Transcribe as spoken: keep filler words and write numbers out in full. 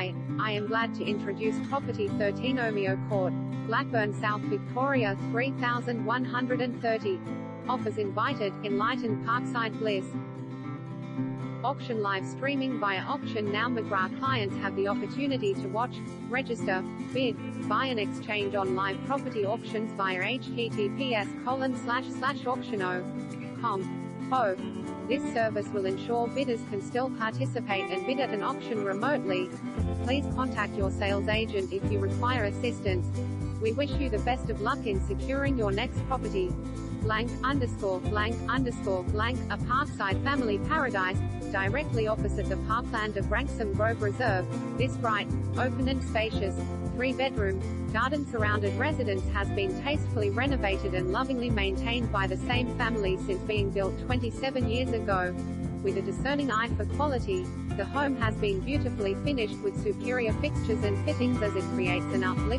Hi, I am glad to introduce Property thirteen Omeo Court, Blackburn, South Victoria three thousand one hundred thirty. Offers invited, enlightened Parkside bliss. Auction live streaming via Auction Now. McGrath clients have the opportunity to watch, register, bid, buy and exchange on live property auctions via H T T P S colon slash slash auction dot com. This service will ensure bidders can still participate and bid at an auction remotely. Please contact your sales agent if you require assistance. We wish you the best of luck in securing your next property. Blank, underscore, blank, underscore, blank, a Parkside family paradise, directly opposite the parkland of Branksome Grove Reserve. This bright, open and spacious, three-bedroom, garden-surrounded residence has been tastefully renovated and lovingly maintained by the same family since being built twenty-seven years ago. With a discerning eye for quality, the home has been beautifully finished with superior fixtures and fittings as it creates an uplift.